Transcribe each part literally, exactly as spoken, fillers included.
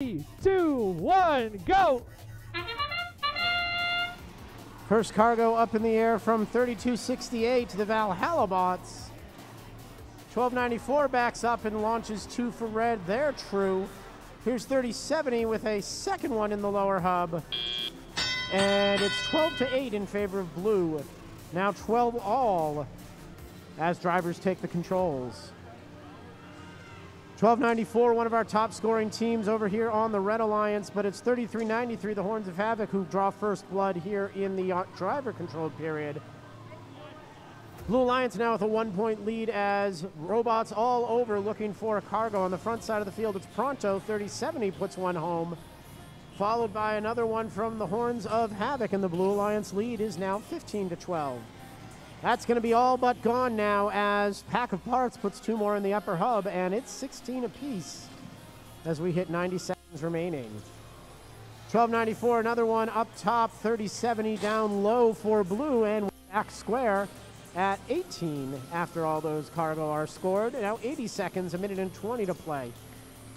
Three, two, one, go! First cargo up in the air from thirty-two sixty-eight to the Valhalla bots. twelve ninety-four backs up and launches two for red. They're true. Here's thirty seventy with a second one in the lower hub. And it's twelve to eight in favor of blue. Now twelve all as drivers take the controls. twelve ninety-four, one of our top scoring teams over here on the Red Alliance, but it's thirty-three ninety-three, the Horns of Havoc, who draw first blood here in the driver-controlled period. Blue Alliance now with a one-point lead as robots all over looking for a cargo. On the front side of the field, it's Pronto. thirty seventy puts one home, followed by another one from the Horns of Havoc, and the Blue Alliance lead is now fifteen to twelve. That's going to be all but gone now as Pack of Parts puts two more in the upper hub, and it's sixteen apiece as we hit ninety seconds remaining. twelve ninety-four, another one up top, thirty seventy down low for blue, and back square at eighteen after all those cargo are scored. Now eighty seconds, a minute and twenty to play.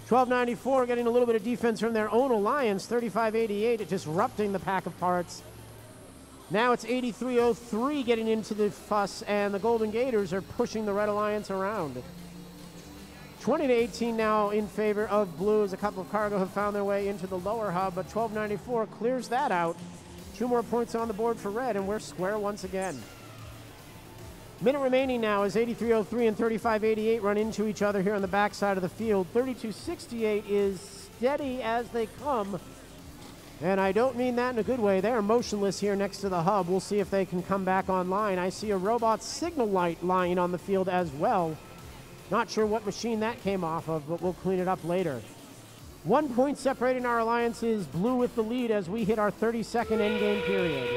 twelve ninety-four getting a little bit of defense from their own alliance, thirty-five eighty-eight disrupting the Pack of Parts. Now it's eighty-three oh three getting into the fuss, and the Golden Gators are pushing the Red Alliance around. twenty to eighteen now in favor of blue as a couple of cargo have found their way into the lower hub, but twelve ninety-four clears that out. Two more points on the board for red, and we're square once again. Minute remaining now as eighty-three oh three and thirty-five eighty-eight run into each other here on the back side of the field. thirty-two sixty-eight is steady as they come. And I don't mean that in a good way. They are motionless here next to the hub. We'll see if they can come back online. I see a robot signal light lying on the field as well. Not sure what machine that came off of, but we'll clean it up later. One point separating our alliances. Blue with the lead as we hit our thirty second endgame period.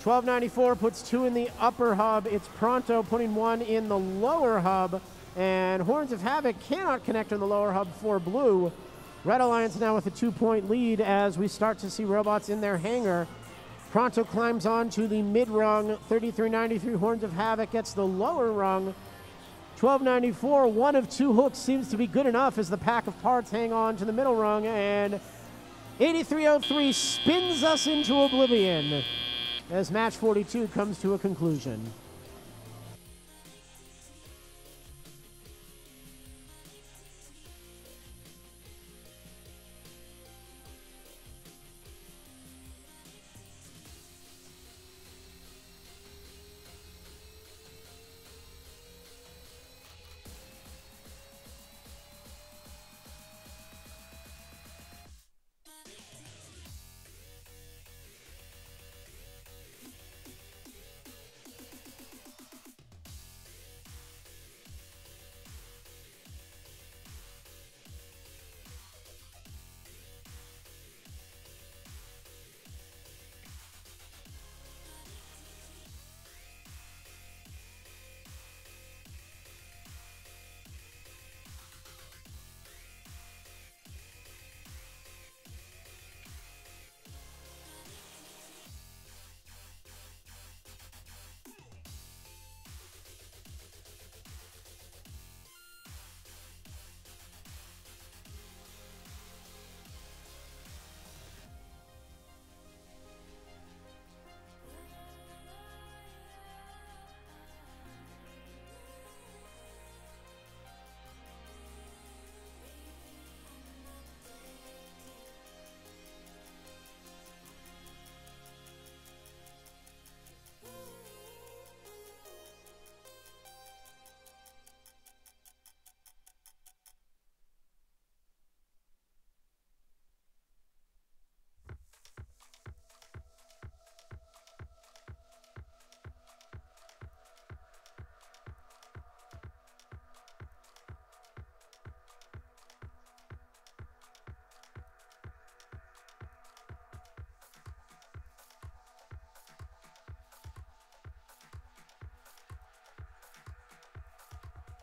twelve ninety-four puts two in the upper hub. It's Pronto putting one in the lower hub. And Horns of Havoc cannot connect in the lower hub for blue. Red Alliance now with a two-point lead as we start to see robots in their hangar. Pronto climbs on to the mid-rung. thirty-three ninety-three Horns of Havoc gets the lower rung. twelve ninety-four, one of two hooks seems to be good enough as the Pack of Parts hang on to the middle rung, and eighty-three oh three spins us into oblivion as match forty-two comes to a conclusion.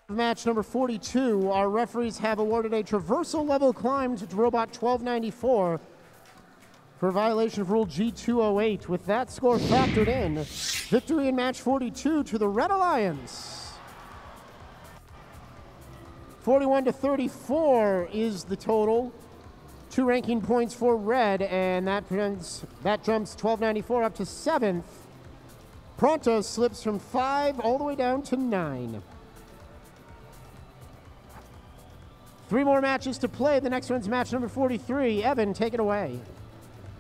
Match number forty-two, our referees have awarded a traversal level climb to robot twelve ninety-four for violation of rule G two oh eight. With that score factored in, victory in match forty-two to the Red Alliance. forty-one to thirty-four is the total. Two ranking points for red, and that jumps, that jumps twelve ninety-four up to seventh. Pronto slips from five all the way down to nine. Three more matches to play. The next one's match number forty-three. Evan, take it away.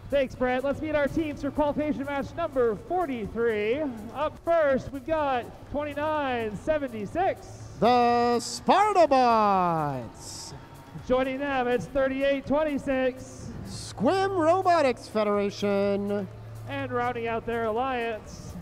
Thanks, Brett. Let's meet our teams for qualification match number forty-three. Up first, we've got twenty-nine seventy-six. The Spartabots. Joining them, it's thirty-eight twenty-six. Squim Robotics Federation. And rounding out their alliance,